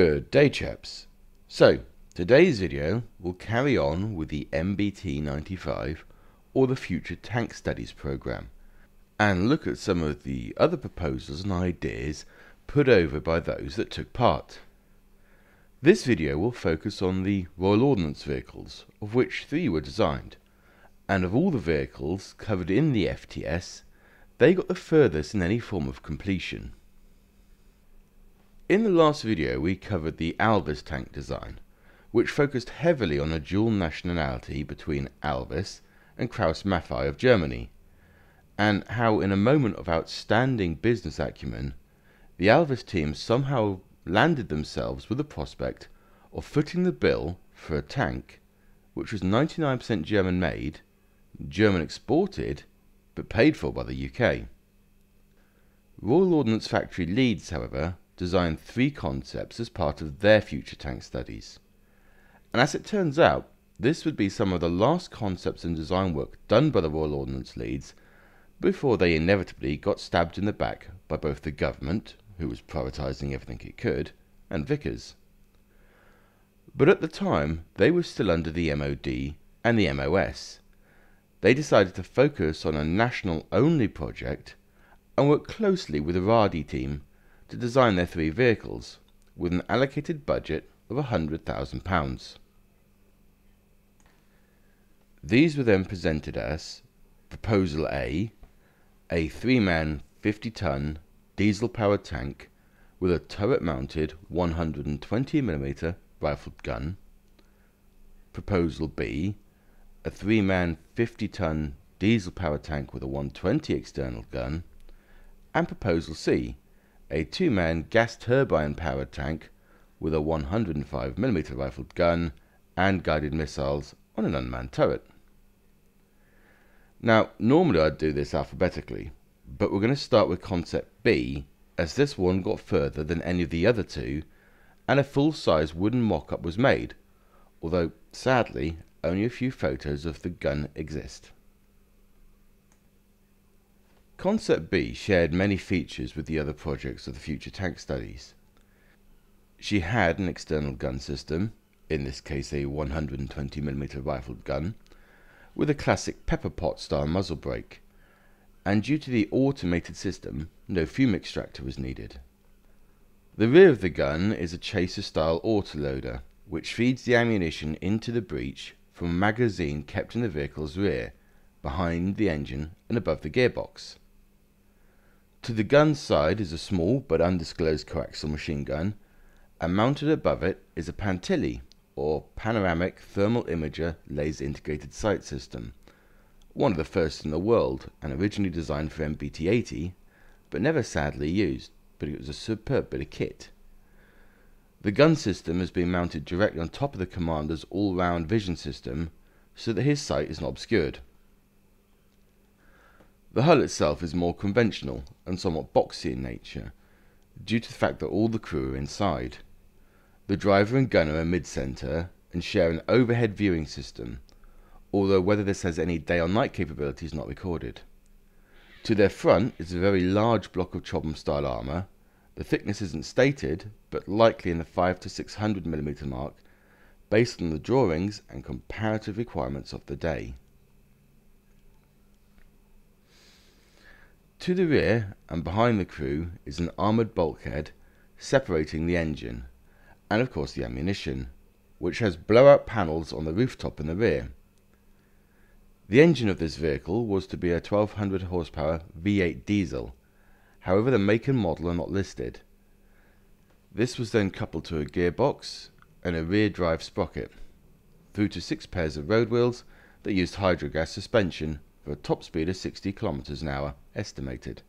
Good day, chaps. So today's video will carry on with the MBT 95 or the Future Tank Studies program, and look at some of the other proposals and ideas put over by those that took part. This video will focus on the Royal Ordnance vehicles, of which 3 were designed, and of all the vehicles covered in the FTS, they got the furthest in any form of completion. In the last video we covered the Alvis tank design, which focused heavily on a dual nationality between Alvis and Krauss-Maffei of Germany, and how in a moment of outstanding business acumen, the Alvis team somehow landed themselves with the prospect of footing the bill for a tank which was 99% German made, German exported, but paid for by the UK. Royal Ordnance Factory Leeds, however, designed 3 concepts as part of their Future Tank Studies, and as it turns out, this would be some of the last concepts and design work done by the Royal Ordnance Leeds before they inevitably got stabbed in the back by both the government, who was privatising everything it could, and Vickers. But at the time they were still under the MOD and the MOS. They decided to focus on a national only project and work closely with the RADI team to design their 3 vehicles with an allocated budget of £100,000. These were then presented as Proposal A, a 3-man 50-ton diesel-powered tank with a turret-mounted 120mm rifled gun. Proposal B, a 3-man 50-ton diesel-powered tank with a 120 external gun. And Proposal C, a 2-man gas turbine-powered tank with a 105mm rifled gun and guided missiles on an unmanned turret. Now, normally I'd do this alphabetically, but we're going to start with concept B, as this one got further than any of the other 2, and a full-size wooden mock-up was made, although, sadly, only a few photos of the gun exist. Concept B shared many features with the other projects of the Future Tank Studies. She had an external gun system, in this case a 120mm rifled gun, with a classic pepper pot style muzzle brake, and due to the automated system, no fume extractor was needed. The rear of the gun is a chaser style autoloader, which feeds the ammunition into the breech from a magazine kept in the vehicle's rear, behind the engine and above the gearbox. To the gun's side is a small but undisclosed coaxial machine gun, and mounted above it is a Pantilli, or Panoramic Thermal Imager Laser Integrated Sight System, one of the first in the world and originally designed for MBT-80, but never sadly used, but it was a superb bit of kit. The gun system has been mounted directly on top of the commander's all-round vision system, so that his sight is not obscured. The hull itself is more conventional and somewhat boxy in nature, due to the fact that all the crew are inside. The driver and gunner are mid-centre and share an overhead viewing system, although whether this has any day or night capability is not recorded. To their front is a very large block of Chobham-style armour. The thickness isn't stated, but likely in the 500 to 600mm mark, based on the drawings and comparative requirements of the day. To the rear and behind the crew is an armoured bulkhead separating the engine and of course the ammunition, which has blowout panels on the rooftop in the rear. The engine of this vehicle was to be a 1200 horsepower V8 diesel, however the make and model are not listed. This was then coupled to a gearbox and a rear drive sprocket, through to 6 pairs of road wheels that used hydrogas suspension, for a top speed of 60 km/h estimated.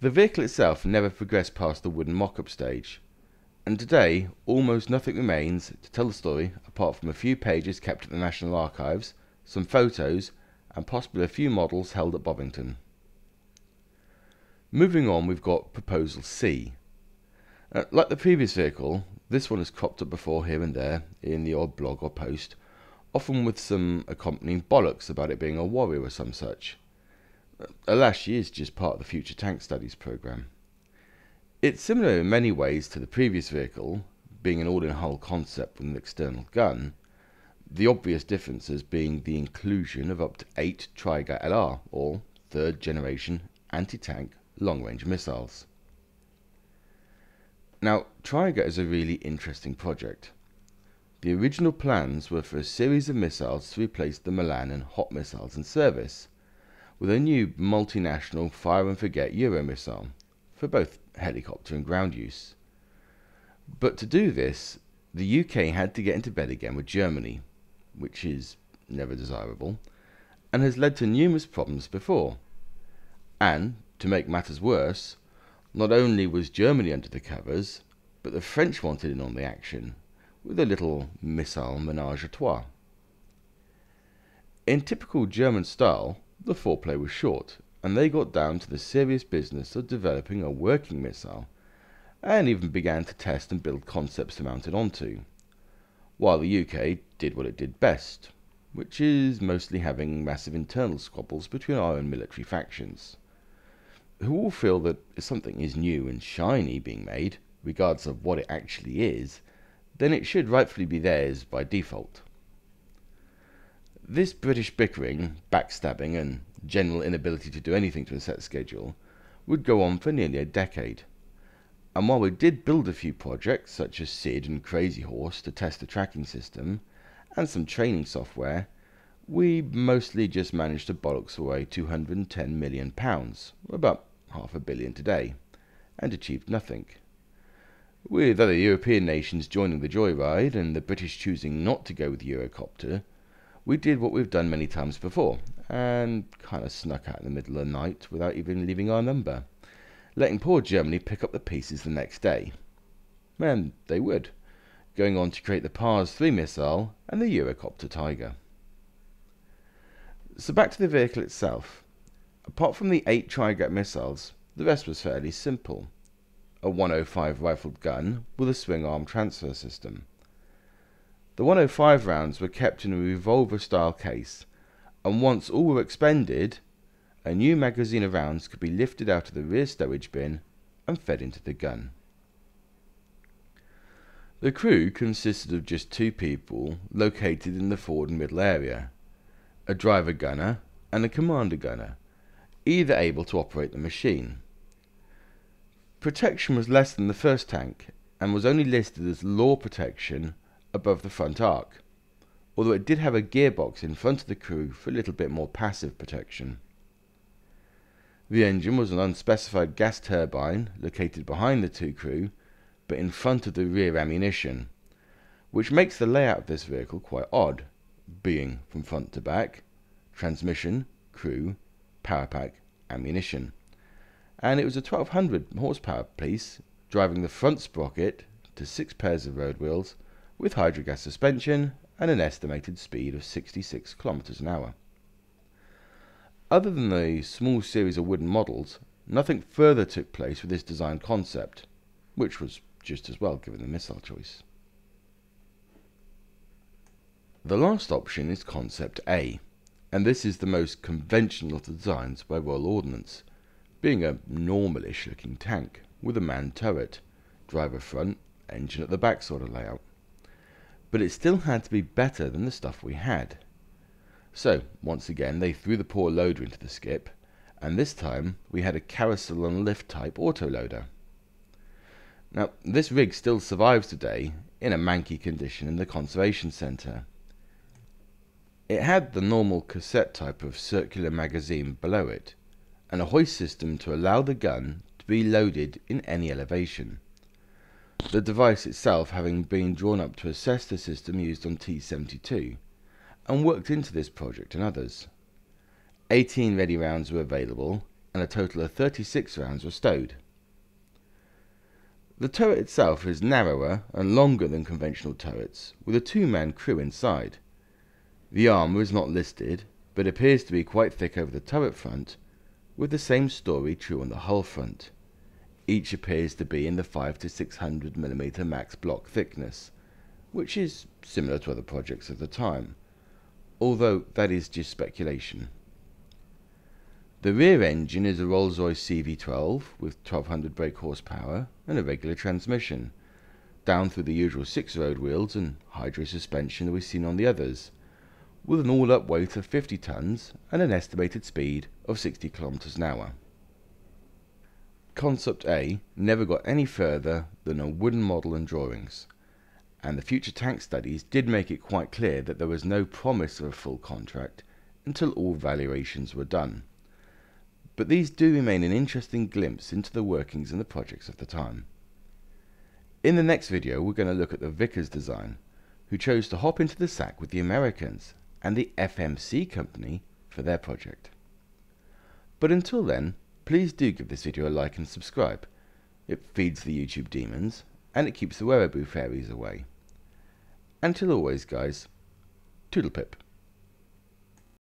The vehicle itself never progressed past the wooden mock-up stage, and today almost nothing remains to tell the story apart from a few pages kept at the National Archives, some photos, and possibly a few models held at Bovington. Moving on, we've got Proposal C. Like the previous vehicle, this one has cropped up before here and there in the odd blog or post, often with some accompanying bollocks about it being a warrior or some such. Alas, she is just part of the Future Tank Studies programme. It's similar in many ways to the previous vehicle, being an all-in-hull concept with an external gun, the obvious differences being the inclusion of up to 8 Trigat LR, or third-generation anti-tank long-range missiles. Now, Trigat is a really interesting project. The original plans were for a series of missiles to replace the Milan and HOT missiles in service, with a new multinational fire-and-forget Euro missile, for both helicopter and ground use. But to do this, the UK had to get into bed again with Germany, which is never desirable, and has led to numerous problems before. And, to make matters worse, not only was Germany under the covers, but the French wanted in on the action, with a little missile ménage à trois. In typical German style, the foreplay was short, and they got down to the serious business of developing a working missile, and even began to test and build concepts to mount it onto, while the UK did what it did best, which is mostly having massive internal squabbles between our own military factions, who all feel that if something is new and shiny being made, regardless of what it actually is, then it should rightfully be theirs by default. This British bickering, backstabbing, and general inability to do anything to a set schedule would go on for nearly a decade. And while we did build a few projects, such as SID and Crazy Horse, to test the tracking system, and some training software, we mostly just managed to bollocks away £210 million, or about £500 million today, and achieved nothing. With other European nations joining the joyride, and the British choosing not to go with Eurocopter, we did what we've done many times before, and kind of snuck out in the middle of the night without even leaving our number, letting poor Germany pick up the pieces the next day. And they would, going on to create the PARS 3 missile and the Eurocopter Tiger. So back to the vehicle itself. Apart from the 8 Trigat missiles, the rest was fairly simple. A 105 rifled gun with a swing arm transfer system. The 105 rounds were kept in a revolver-style case, and once all were expended, a new magazine of rounds could be lifted out of the rear stowage bin and fed into the gun. The crew consisted of just 2 people located in the forward and middle area, a driver gunner and a commander gunner, either able to operate the machine. Protection was less than the first tank and was only listed as law protection above the front arc, although it did have a gearbox in front of the crew for a little bit more passive protection. The engine was an unspecified gas turbine located behind the 2 crew, but in front of the rear ammunition, which makes the layout of this vehicle quite odd, being from front to back, transmission, crew, power pack, ammunition. And it was a 1200 horsepower piece, driving the front sprocket to 6 pairs of road wheels, with hydrogas suspension and an estimated speed of 66 kilometers an hour. Other than the small series of wooden models, nothing further took place with this design concept, which was just as well given the missile choice. The last option is Concept A, and this is the most conventional of the designs by Royal Ordnance, being a normalish looking tank with a manned turret, driver front, engine at the back sort of layout. But it still had to be better than the stuff we had. So, once again, they threw the poor loader into the skip, and this time we had a carousel and lift type autoloader. Now, this rig still survives today in a manky condition in the conservation centre. It had the normal cassette type of circular magazine below it, and a hoist system to allow the gun to be loaded in any elevation, the device itself having been drawn up to assess the system used on T-72, and worked into this project and others. 18 ready rounds were available, and a total of 36 rounds were stowed. The turret itself is narrower and longer than conventional turrets, with a 2-man crew inside. The armour is not listed, but appears to be quite thick over the turret front, with the same story true on the hull front. Each appears to be in the 500 to 600 mm max block thickness, which is similar to other projects of the time, although that is just speculation. The rear engine is a Rolls-Royce CV12 with 1200 brake horsepower and a regular transmission, down through the usual 6-road wheels and hydro suspension that we've seen on the others, with an all-up weight of 50 tons and an estimated speed of 60 kilometers an hour. Concept A never got any further than a wooden model and drawings, and the Future Tank Studies did make it quite clear that there was no promise of a full contract until all valuations were done. But these do remain an interesting glimpse into the workings and the projects of the time. In the next video we're going to look at the Vickers design, who chose to hop into the sack with the Americans and the FMC company for their project. But until then, please do give this video a like and subscribe. It feeds the YouTube demons and it keeps the Werriboo fairies away. Until always guys, toodlepip.